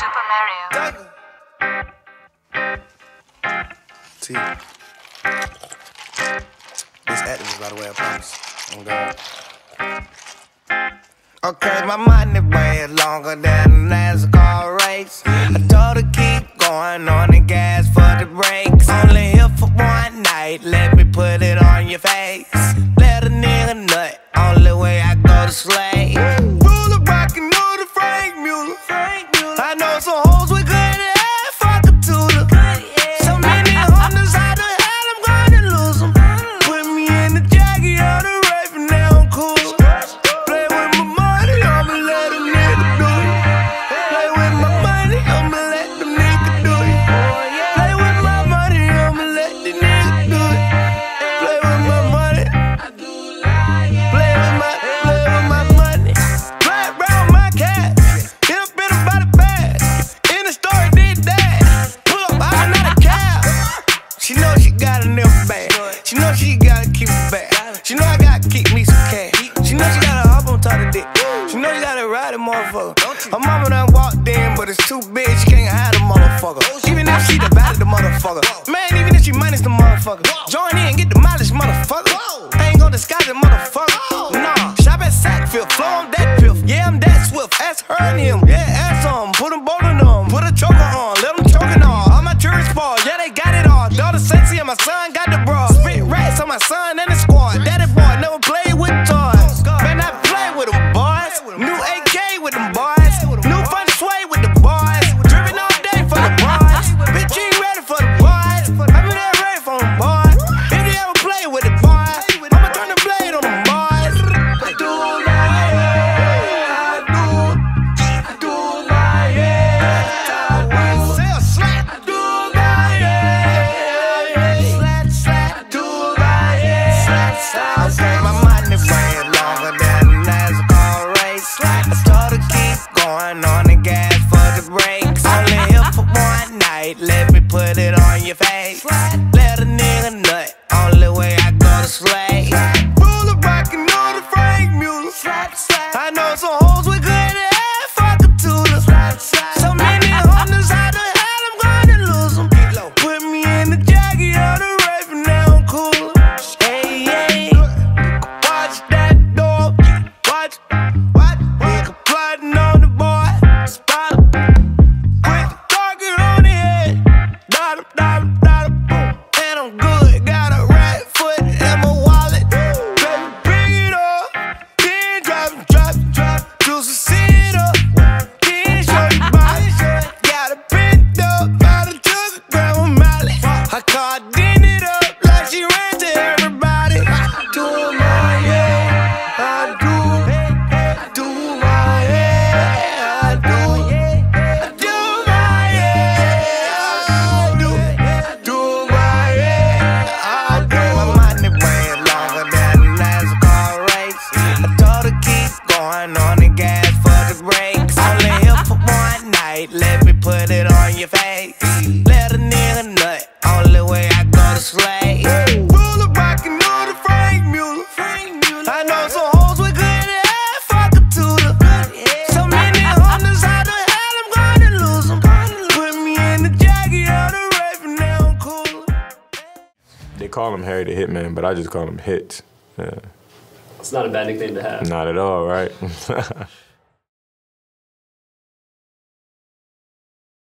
Super Mario T. This active, by the way, I promise. I'm good. Okay, my money way longer than a NASCAR race. I told her keep going on the gas for the brakes. Only here for one night, let me put it on your face. Let a nigga nut, only way I go to slay. Her mama done walked in, but it's too big, she can't hide the motherfucker. Even if she divided the motherfucker, man, even if she minus the motherfucker, join in, get the mileage, motherfucker. I ain't gon' disguise it, motherfucker. Nah, shop at Sackfield, flow on that piff. Yeah, I'm that swift, ask her and him. Yeah, ask him, put them both on them. Put a choker on, let them choke and all. All my tourists fall, yeah, they got it all. Daughter sexy and my son got the bra. Spit rats on my son and the squad. Daddy boy never played with toys. Man, I play with them boys. New AK with them boys. Let me put it on your face. Let a nigga nut, only way I go to slay. Ruler rockin' on the Frank Mueller. I know some hoes we couldn't have, fuck a tutor. So many homies out the hell, I'm gonna lose them. Put me in the jacket of the rape and now I'm cool. Hey, hey, watch that door. Watch, watch, nigga plotting on the boy. Spot him. Let me put it on your face. Let a nigga nut, only way I go to slay. Ruler rockin' on the Frank Mueller. I know some hoes we couldn't have, fuck a tutor. So many homies, how the hell I'm gonna lose them? Put me in the jacket of the rape and now I'm cool. They call him Harry the Hitman, but I just call him Hit. Yeah. It's not a bad nickname to have. Not at all, right?